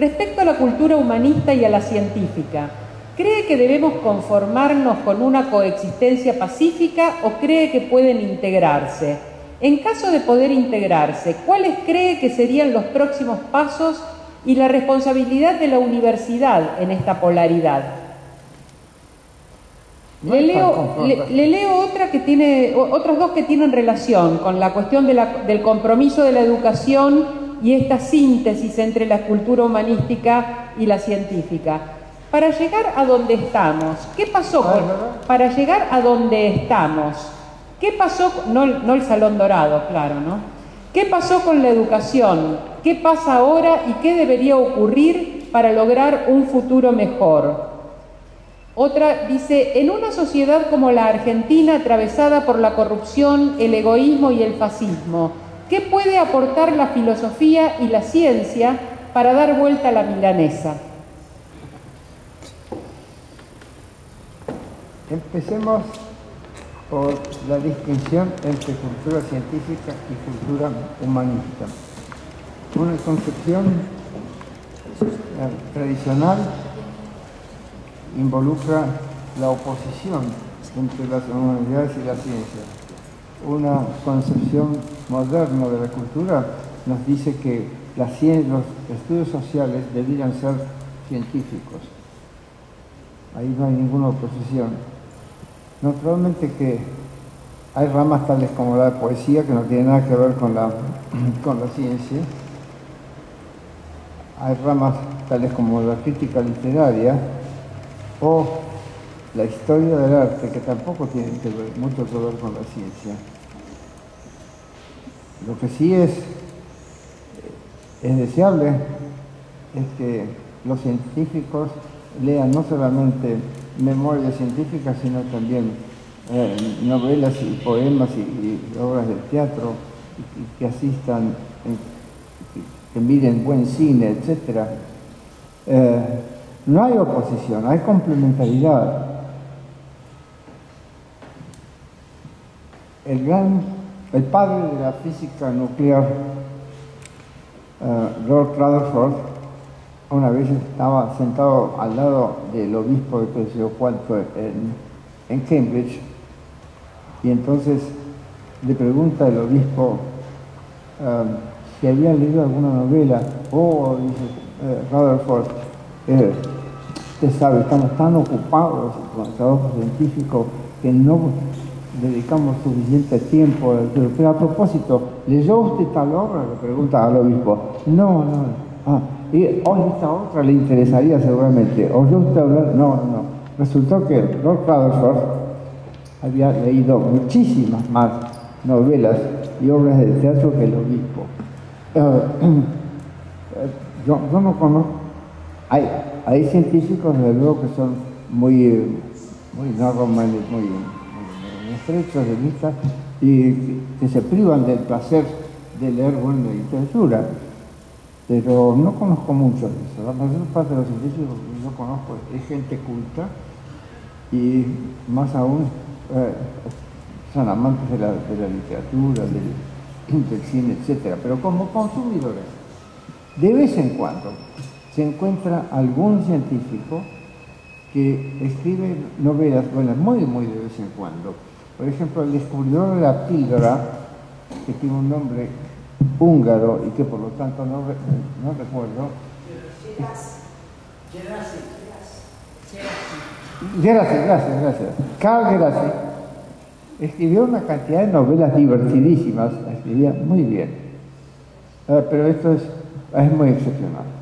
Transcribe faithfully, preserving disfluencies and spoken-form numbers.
Respecto a la cultura humanista y a la científica, ¿cree que debemos conformarnos con una coexistencia pacífica o cree que pueden integrarse? En caso de poder integrarse, ¿cuáles cree que serían los próximos pasos y la responsabilidad de la universidad en esta polaridad? Le leo, le, le leo otra que tiene, otros dos que tienen relación con la cuestión de la, del compromiso de la educación y esta síntesis entre la cultura humanística y la científica. Para llegar a donde estamos, ¿qué pasó con, para llegar a donde estamos? ¿Qué pasó, no, no el Salón Dorado, claro, ¿no? ¿Qué pasó con la educación? ¿Qué pasa ahora y qué debería ocurrir para lograr un futuro mejor? Otra dice, en una sociedad como la Argentina, atravesada por la corrupción, el egoísmo y el fascismo, ¿qué puede aportar la filosofía y la ciencia para dar vuelta a la milanesa? Empecemos por la distinción entre cultura científica y cultura humanista. Una concepción tradicional involucra la oposición entre las humanidades y la ciencia. Una concepción moderna de la cultura nos dice que las ciencias, los estudios sociales debían ser científicos. Ahí no hay ninguna oposición. Naturalmente que hay ramas tales como la poesía que no tiene nada que ver con la, con la ciencia. Hay ramas tales como la crítica literaria o la historia del arte que tampoco tiene que ver, mucho que ver con la ciencia. Lo que sí es, es deseable es que los científicos lean no solamente memorias científicas, sino también eh, novelas y poemas y, y obras de teatro, y, y que asistan, y, que miren buen cine, etcétera. Eh, no hay oposición, hay complementariedad. El gran, el padre de la física nuclear, eh, Lord Rutherford, una vez estaba sentado al lado del obispo de Pedro cuarto en, en Cambridge, y entonces le pregunta el obispo uh, si había leído alguna novela. Oh, dice uh, Rutherford, eh, usted sabe, estamos tan ocupados con el trabajo científico que no dedicamos suficiente tiempo. Pero, pero a propósito, ¿leyó usted tal obra?, le pregunta al obispo. No, no, ah, y hoy esta otra le interesaría seguramente. ¿Oyó usted hablar? No, no. Resultó que Lord Rutherford había leído muchísimas más novelas y obras de teatro que el obispo. Eh, yo, yo no conozco. Hay, hay científicos, desde luego, que son muy, muy narros, muy, muy estrechos de vista y que se privan del placer de leer buena literatura. Pero no conozco mucho de eso. La mayor parte de los científicos que yo conozco es gente culta y más aún eh, son amantes de la, de la literatura, del, del cine, etcétera. Pero como consumidores, de vez en cuando se encuentra algún científico que escribe novelas, bueno, muy, muy de vez en cuando. Por ejemplo, el descubridor de la píldora, que tiene un nombre húngaro y que por lo tanto no, re, no recuerdo. Gerasi. Gerasi, gracias, gracias. Carl Gerasi escribió una cantidad de novelas divertidísimas, escribía muy bien. Uh, pero esto es, es muy excepcional.